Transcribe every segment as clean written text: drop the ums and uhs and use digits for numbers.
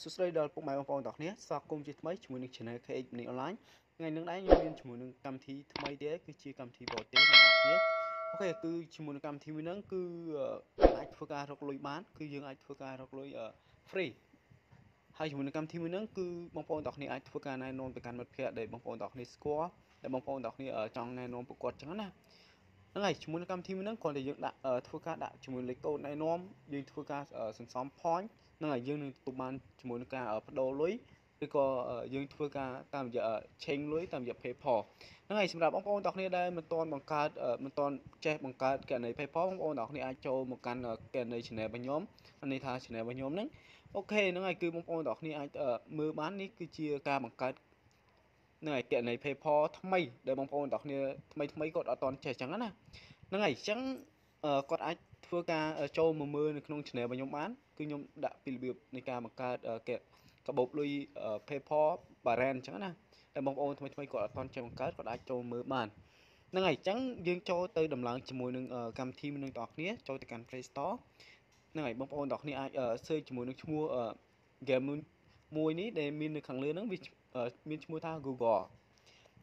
Số đây là cũng máy bằng phong đọc nhé. Sau cùng chỉ mấy chúng mình chuyển hệ online. Ngày nước đáy nhân viên chúng mình cầm thì mấy thế cứ chia cầm thì bỏ tiếng nhé. Ok cứ chúng mình cầm thì mình cứ anh phơi ca hoặc lôi bán cứ dừng anh phơi ca hoặc lôi free. Hay chúng mình cầm thì mình cứ bằng phong đọc này anh phơi ca này non về căn mật kia để bằng phong đọc này score để bằng phong đọc này ở trong này non quật chẳng nè. Này chúng mình cầm thì mình còn để dựng đặt ở phơi ca đặt chúng mình lấy câu này non dừng phơi ca ở sân xóm point. Năng là dương tụi bạn muốn cả ở đồ lưới thì có dương thưa cả tạm giờ trên lưới tạm giờ PayPal nó ngày xem là bóng ôn đọc này đây mình toàn bằng card mình toàn che bằng card cái này PayPal bóng ôn đọc này ai cho một căn cái này chỉ này bằng nhóm anh này tha chỉ này bằng nhóm đấy ok nó ngày cứ bóng ôn đọc này ai mưa bán ní cứ chia ca bằng card này cái này PayPal tham mây để bóng ôn đọc này tham mây có toàn che trắng nè nó ngày trắng có ai thưa ca cho một mưa không chỉ này bằng nhóm bán cứ nhóm đã bị biểu này ca bằng card các bộ lui PayPal và ren chẳng nè để mong ôn thôi gọi con trong cái có đã cho mở màn năng ngày trắng dương cho tới đầm lặng chỉ mùi nâng cam thêm nâng đọc nhé cho tới căn Play Store năng ngày mong ôn đọc này ai ở chơi chỉ mùi nâng mua ở game mùi ní để mình được khẳng lên nó vì mình mua tha Google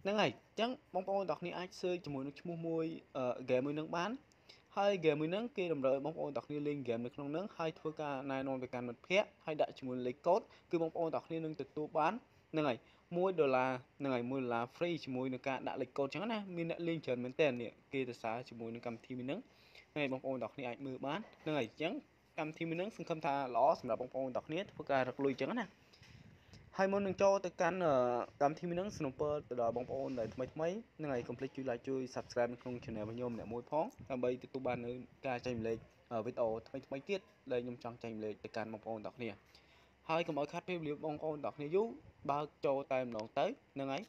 năng ngày trắng mong ôn đọc này ai chơi chỉ mùi nâng mua mùi game nâng bán hai game mới nâng kia đồng rồi bóng ôn đọc đi lên game được nâng nâng hai thua cả này non về càng một phe hai đại chỉ muốn lấy cốt cứ bóng ôn đọc đi nâng từ tu bán nên này mua đô la nên này mua là free chỉ muốn được cả đại lịch cốt chẳng nè mình lại lên trần mến tiền nè kia từ sáng chỉ muốn được cầm thi mình nâng này bóng ôn đọc đi ảnh mưa bán nên này chẳng cầm thi mình nâng không cầm tha ló xong là bóng ôn đọc nét thua cả được lui chẳng nè hai môn nâng cho tới căn cầm thi mình nâng snowball từ đó bóng ôn để mấy nên này complete chui lại chui subscribe không channel với nhôm để môi phóng làm bây từ tu ban nữa ca tranh lệch ở với tổ mấy tiết đây nhôm trong tranh lệch từ căn bóng ôn đọc nè hai cái mỗi khách phim liệu bóng ôn đọc nè dú ba cho tay em đón tới nên ấy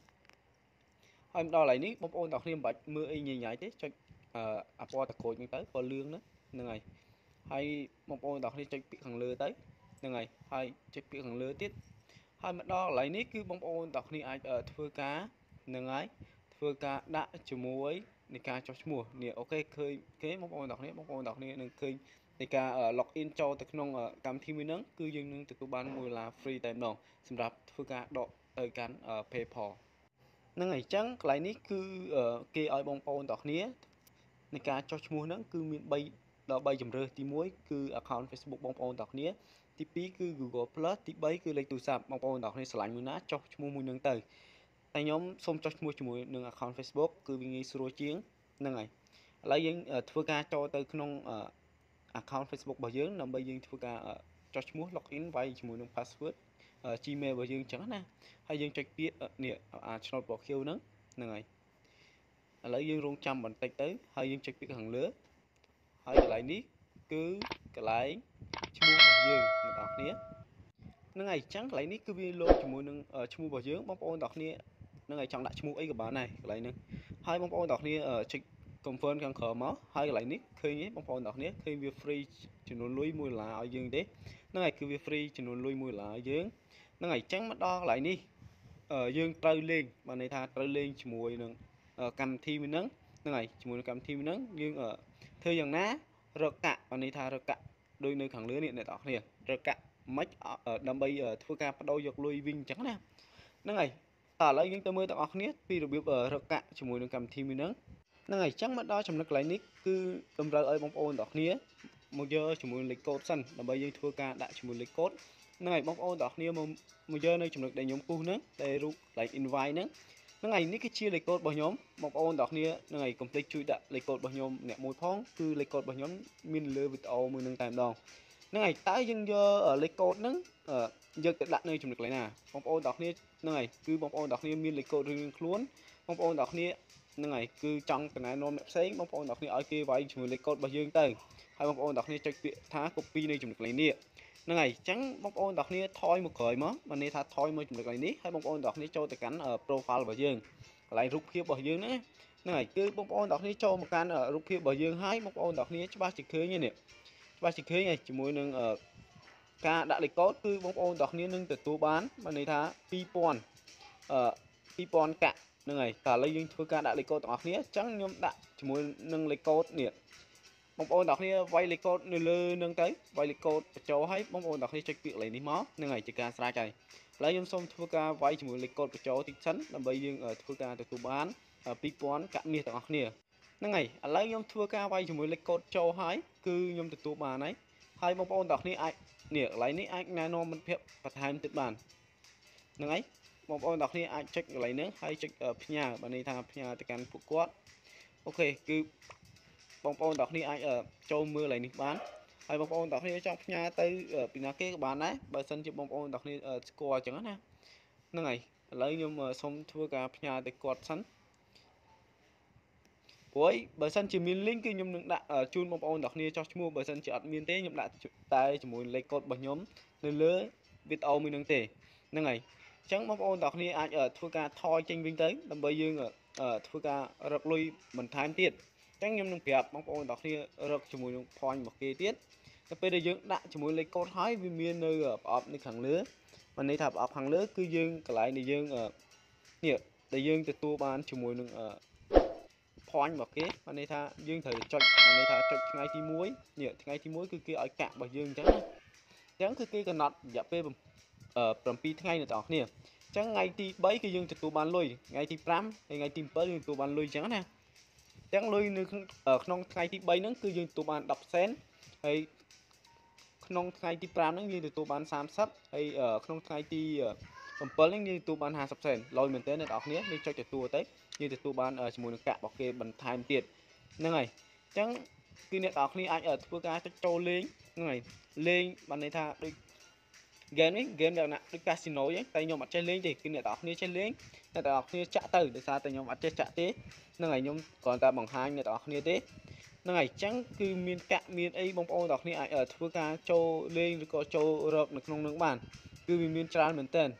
hai em đo lại ní bóng ôn đọc nè bạch mưa y nhảy nhảy thế cho qua tạc cột tới còn lương nữa nên này hai bóng ôn đọc nè cho bị thằng lừa tới nên này hai cho bị thằng lừa tiết hai mặt đó lấy nít cứ bóng ôn đọc này ai ở thưa cá nâng ấy thưa cá đã chữ muối này cá cho mùa nè ok khơi kế bóng ôn đọc này nâng khơi này cá ở login cho từ nông ở cam thi mới nâng cứ dừng nâng từ tu ban mùi là free time đồng xem rạp thưa cá đọ tới cán ở PayPal nâng ngày trắng lấy nít cứ kia ở bóng ôn đọc này này cá cho mùa nâng cứ miền bay đó bay chùm rơi tí muối cứ account Facebook bóng ôn đọc này tí phí cứ Google Plus tí bấy cứ lấy tù sạp mong ôn đọc này sẽ lạnh mùi nát cho mua mùi nâng tới tại nhóm xong cho mùi nâng account Facebook cứ vì nghe sửa chiến nâng này lấy dân thua ca cho tới nông account Facebook bảo dưỡng nằm bây dân thua ca cho mùi login vay mùi nâng password Gmail bảo dưỡng chẳng nè hay dân cho biết nè channel bảo khiêu nâng nâng này lấy dân rung trăm bằng tay tới hay dân cho biết hàng lứa hay lại ní cứ cái lái mua bảo dưỡng nó đọc nè nó ngày trắng lấy nít cứ video chỉ muốn nâng ở mua bảo dưỡng bóng ôn đọc nè nó ngày trong lại mua ấy của bà này lấy nâng hai bóng ôn đọc nè ở trịch confirm càng khờ máu hai cái lấy nít khi nhé bóng ôn đọc nè khi việc free chỉ muốn lui mùi là ở dương đấy nó ngày cứ việc free chỉ muốn lui mùi là ở dương nó ngày trắng mắt đo lại đi ở dương trôi lên bà này tha trôi lên chỉ mùi nâng cầm thi mình nắng nó ngày chỉ muốn cầm thi mình nắng nhưng ở thưa dần ná rực cạn bà này tha rực cạn đôi nơi khẳng lưới điện này đọc liền rồi cả mấy ở đầm bay ở thua ca bắt đầu giật lui vinh trắng nè nó ngày ở lấy những tơ mưa đọc nét vì được biểu ở rồi cả chỉ muốn được cầm thi mình nắng nó ngày trắng mắt đó trong nước lấy nít cứ cầm ra ơi bóng ôn đọc nía một giờ chỉ muốn lịch cốt sân đầm bay thua ca đã chỉ muốn lịch cốt nó ngày bóng ôn đọc nía một giờ nơi trong nước để nhóm cu nắng để rút lại invite nắng nó ngày nít cái chia lịch cốt bao nhóm bóng ôn đọc nía nó ngày complete chui đã lịch cốt bao nhóm nè môi phong cứ lịch cốt bao nhóm mình lừa vịt ao mình đang tạm đòn nó ngày tái dân giờ ở lịch cốt nắng ở giờ đặt nơi chụp được lấy nè bóng ôn đọc nía nó ngày cứ bóng ôn đọc nía mình lịch cốt riêng luôn bóng ôn đọc nía nó ngày cứ trong cái này non đẹp sáng bóng ôn đọc nía ở kia vậy chụp lịch cốt bao dương tầng hay bóng ôn đọc nía cho chuyện thá copy nơi chụp được lấy nè nó ngày trắng bóng ôn đọc nía thôi một khởi mà này thà thôi mới chụp được lấy nít hay bóng ôn đọc nía cho tài cánh ở profile bao dương lại rút khiếp bao dương đấy nó ngày cứ bóng ôn đọc nía cho một can ở rút khiếp bao dương hai bóng ôn đọc nía cho ba chỉ khơi như nè và chỉ khi này chỉ muốn nâng ở ca đã lịch cốt cứ bóng ôn đọc nâng từ tu bán mà này thá pipon ở pipon cạn nâng này cả lấy những thua ca đã lịch cốt đọc nía trắng nhóm đã chỉ muốn nâng lịch cốt nè បងប្អូនទាំងគ្នាវៃលីកូតនៅលើនឹងទៅវៃលីកូតបញ្ចូលហើយបងប្អូនទាំងគ្នាចុចពាក្យលេខនេះមកហ្នឹងហើយ បងប្អូនទាំងគ្នាអាចចូលមើលលេខនេះបានហើយបងប្អូនទាំងគ្នាចង់ផ្ញើទៅពីណាគេក៏បានដែរបើសិនជាបងប្អូនទាំងគ្នាស្គាល់អញ្ចឹងណាហ្នឹងហើយឥឡវខ្ញុំសូមធ្វើការផ្ញើតែគាត់សិនព្រោះបើសិនជាមានលីងគឺខ្ញុំនឹងដាក់ជូនបងប្អូនទាំងគ្នាចុះឈ្មោះបើសិនជាអត់មានទេខ្ញុំដាក់តែជាមួយលេខកូដរបស់ខ្ញុំនៅលើវីដេអូមួយនឹងទេហ្នឹងហើយអញ្ចឹងបងប្អូនទាំងគ្នាអាចធ្វើការថយចេញវិញទៅដើម្បីយើងធ្វើការរកលុយបន្ថែមទៀត ចឹងខ្ញុំនឹងប្រាប់បងប្អូនទាំងគ្នារកជាមួយនឹង chẳng lôi nữa không thay thì bay nó cứ dùng tụ bàn đọc sen hay không thay thì pram nó như tụ bàn sam sắp hay không thay thì purling như tụ bàn hà sắp sen lôi mình tới là đọc nhé mình cho tụ tới như tụ bàn ở mùa nước cạn bảo kê bằng time tiền nên này chẳng khi nhận đọc đi ai ở thua cá cho lên này lên bạn này tha đi game nào nè cái casino ấy tay nhau mặt chơi lên thì khi nhận đọc như chơi lên là đọc như trả từ để sao tay nhau mặt chơi trả thế năng ngày nhóm còn ta bằng hai người đó như thế năng ngày trắng cứ miền cạn miền ấy bóng ô đọc này ai ở thua cá châu lên có châu rộng được nông nước bản cứ miền tràn miền tên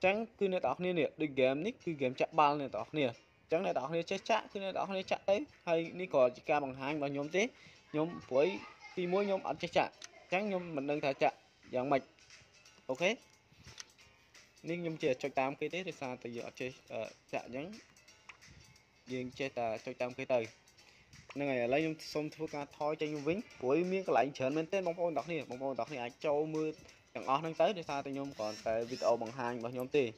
trắng cứ nơi đó như này đừng game nick cứ game chặt bao này đó nè trắng này đó như chết chạ cứ nơi đó như chặt ấy hay đi có chỉ ca bằng hai và nhóm thế nhóm cuối thì mỗi nhóm ăn chết chạ trắng nhóm mình đang thả chạ dạng mạch ok nên nhóm chia cho 8 cái thế thì sao từ giờ chơi chạ nhắn riêng chơi ta cho tam cái từ nên ngày lấy nhóm xong thua cá thoi cho nhóm vĩnh cuối miếng cái lạnh chén bên tên bóng bóng đọc này ai châu mưa chẳng ó đang tới để sao tay nhóm còn tại video bằng hai bằng nhóm tiền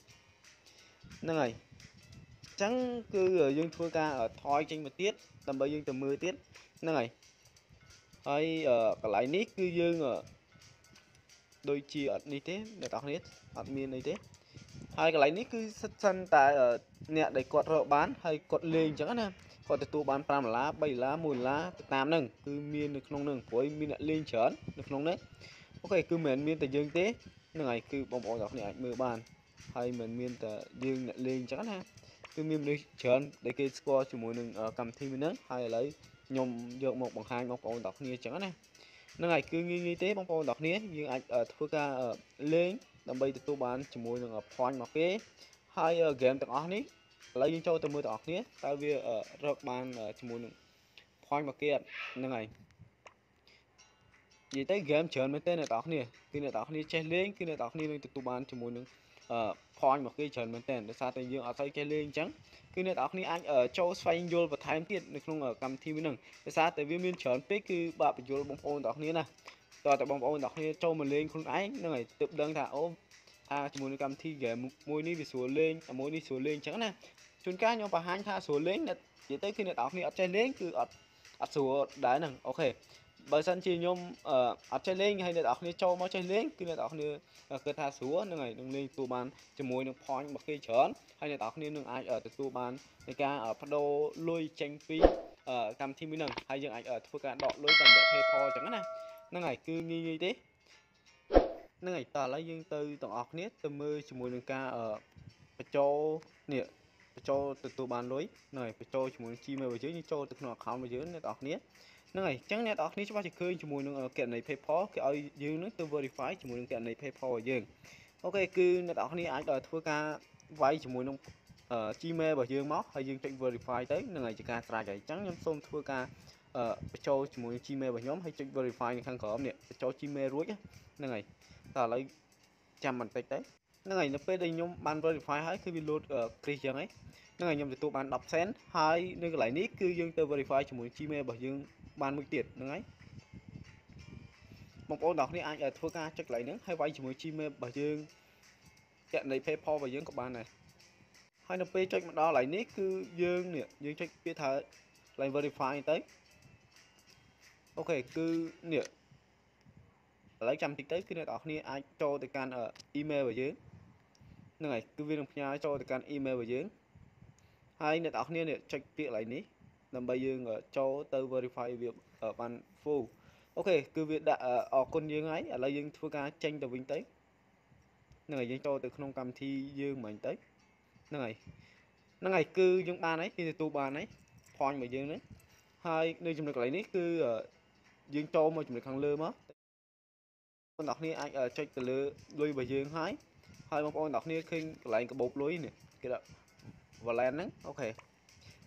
nên ngày trắng cứ ở dương thua cá ở thoi trên một tiết tầm bao dương tầm 10 tiết nên ngày hay ở cái lạnh nít cứ dương ở đôi chia ở như thế để đọc hết ở miền như thế hai cái lạnh nít cứ sân tại ở nè để quạt rợ bán hay quạt lên chẳng nè còn tụ bán pram lá 7 lá 10 lá 8 nâng cứ miên được nông nâng cuối miên lại lên chớn được nông đấy ok cứ miên từ dương tế này cứ bóng bóng đọc này mưa bàn hay miên từ dương lại lên chẳng nè cứ miên lên chớn để cái score chỉ mỗi nâng cầm thêm nữa hay lấy nhom dược một bằng hai bóng bóng đọc nia chẳng nè này cứ nghi tế bóng bóng đọc nia nhưng anh ở thua ca lên làm bây tụ bán chỉ mỗi nâng khoan mà kế hai game tặng áo ní lấy cho tôi mưa tọt nhé tại vì ở rực bàn ở muốn khoai mà kia như này gì tới game chớn mấy tên này tọt nè khi này tọt đi chơi lên khi này tọt đi lên từ bàn chỉ muốn khoai mà kia chớn mấy tên để sao tay dương ở tay chơi lên trắng khi này tọt đi anh ở châu xoay vô và thái tiền được không ở cầm thi với nừng để sao tới viên miên chớn pek cứ bạp vô bóng ôn tọt như này rồi tại bóng ôn tọt như châu mà lên không ấy như này tự đơn thả ôm chỉ muốn cầm thi ghé môi đi về số lên môi đi số lên trắng nè chúng cá nhau và hai tha số lên là chỉ tới khi nó đọc thì ở trên lên cứ ở số đá nè ok bởi sân chỉ nhôm ở trên lên hay là đọc thì cho nó trên lên khi nó đọc như cơ tha số như này đường lên tụ bàn chỉ môi được point một cây chớn hay là đọc nên đường ai ở tụ bàn người ta ở phát đô lôi tranh phí ở cầm thi mới nè hay dừng ảnh ở thua cả đọ lôi cần được PayPal chẳng nè năng này cứ nghi thế năng này ta lấy dương từ tổng ọc nét từ mưa chỉ môi đường ca ở châu nè cho tụ bàn lối này phải cho chúng muốn chi mà với chứ như cho thực nó không với dưới này đọc nhé này chẳng nét đọc đi cho bác chỉ khơi cho mùi nó kẹt này PayPal cái ơi dưới nước tôi verify chỉ muốn kẹt này PayPal ở dưới ok cứ nó đọc đi ai đòi thua ca vay chỉ muốn chi mê và dương móc hay dương chạy verify tới này chỉ ca ra chạy trắng nhóm xôm thua ca cho chỉ muốn chi mê và nhóm hay chạy verify những thằng có nè cho chi mê rối này ta lấy chăm bằng tay đấy này nó phê đây nhóm ban verify hết khi bị lột ở Christian ấy nó ngày nhóm tụ ban đọc sen hai nơi lại nít cứ dương tờ verify cho muốn chi mê bởi dương bàn một tiệt đúng ấy một ô đọc đi ai ở thua ca chắc lại nữa hay vay chỉ mới chi mê bà dương hiện này PayPal và dương của bạn này hay là pay check mà đo lại nít cứ dương nè dương check biết thời lại verify tới ok cứ nè lấy trăm thì tới cứ đọc đi ai cho từ can ở email và dương này cứ viên nhà cho từ can email và dương hay nè đọc nè check biết lại ní làm bây giờ cho từ verify việc ở bàn phù ok cứ việc đã ở con dương ấy ở lại dương thua cá tranh từ vinh tới này dương cho từ không cầm thi dương mình tới này cứ dương ba ấy thì tu ba ấy phòn mà dương đấy hai nơi chúng được lại đấy cứ dương cho mà chúng được hàng lơ mất con đọc này anh ở chơi từ lơ lui và dương hai một con đọc này khi lại cái bột lưới nè cái đó và lại nắng ok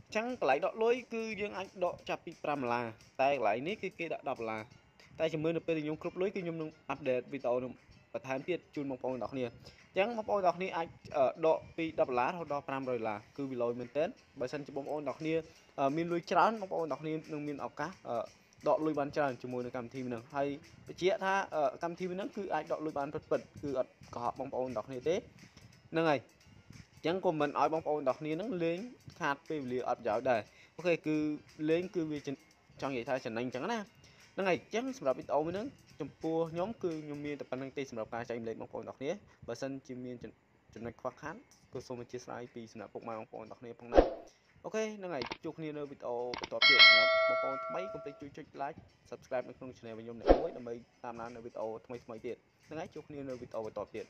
chẳng lại đọt lối cứ dương anh đọt chạp bị pram là tay lại nít cái đã đọc là tay chỉ mới được bây giờ nhung cướp lối cái nhung update video được và tháng tiết chun một con đọc nè chẳng một con đọc nè anh ở đọt bị đập lá thôi đọt pram rồi là cứ bị lôi mình tết bởi sân chỉ một con đọc nè miền núi trán một con đọc nè nông miền ọc cá đọt lôi bán tràn chỉ môi được cầm thêm nữa hay chia tha ở cầm thêm nữa cứ anh đọt lôi bán vật cứ có họ một con đọc nè tết nâng này chẳng còn mình ở bóng ôn đọc ní nó lên hạt về liệu ập giáo đời ok cứ lên cứ về trong vậy thay chẳng anh chẳng nè nó ngày chẳng sắp đọc ít ôm nữa trong pua nhóm cư nhóm miên tập năng tì sắp đọc ca chạy lên bóng ôn đọc ní và sân chim miên chẳng này khoác khán cơ số mình chia sẻ vì sắp đọc bóng mai bóng ôn đọc ní bóng này ok nó ngày chúc ní nơi video tỏa chuyện bóng ôn mấy công ty chú trích like subscribe đến kênh channel và nhóm này mới là mấy tam nan nơi video mấy tiền nó ngày chúc ní nơi video tỏa chuyện